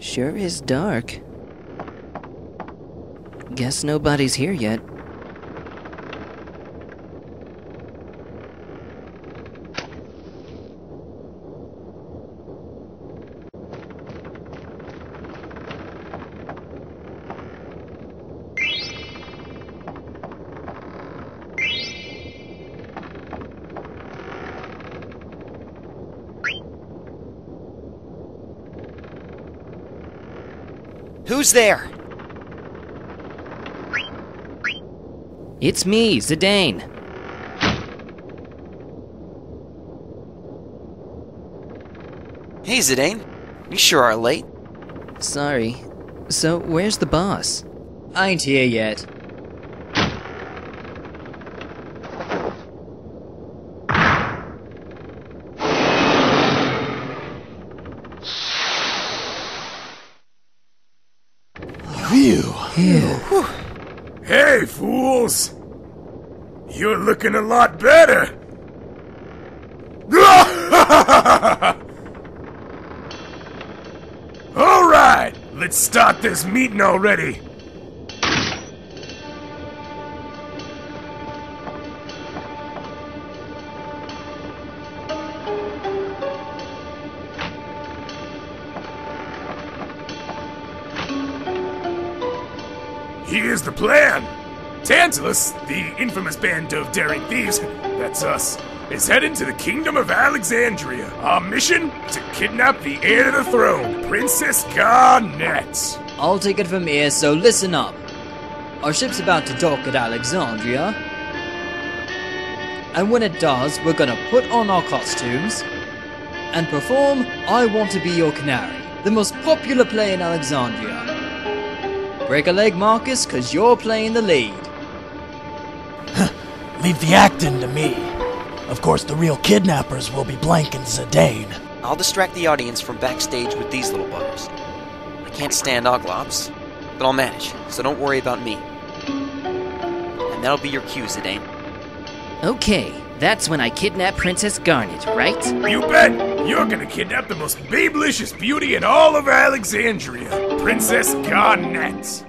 Sure is dark. Guess nobody's here yet. Who's there? It's me, Zidane. Hey, Zidane. You sure are late. Sorry. So, where's the boss? I ain't here yet. Ew. Hey, fools! You're looking a lot better! Alright, let's start this meeting already! Here's the plan! Tantalus, the infamous band of daring thieves, that's us, is heading to the Kingdom of Alexandria. Our mission? To kidnap the heir to the throne, Princess Garnet. I'll take it from here, so listen up. Our ship's about to dock at Alexandria. And when it does, we're gonna put on our costumes and perform I Want to Be Your Canary, the most popular play in Alexandria. Break a leg, Marcus, cause you're playing the lead. Leave the acting to me. Of course, the real kidnappers will be Blank and Zidane. I'll distract the audience from backstage with these little buggers. I can't stand Oglops, but I'll manage, so don't worry about me. And that'll be your cue, Zidane. Okay, that's when I kidnap Princess Garnet, right? You bet! You're gonna kidnap the most babelicious beauty in all of Alexandria. Princess Garnet!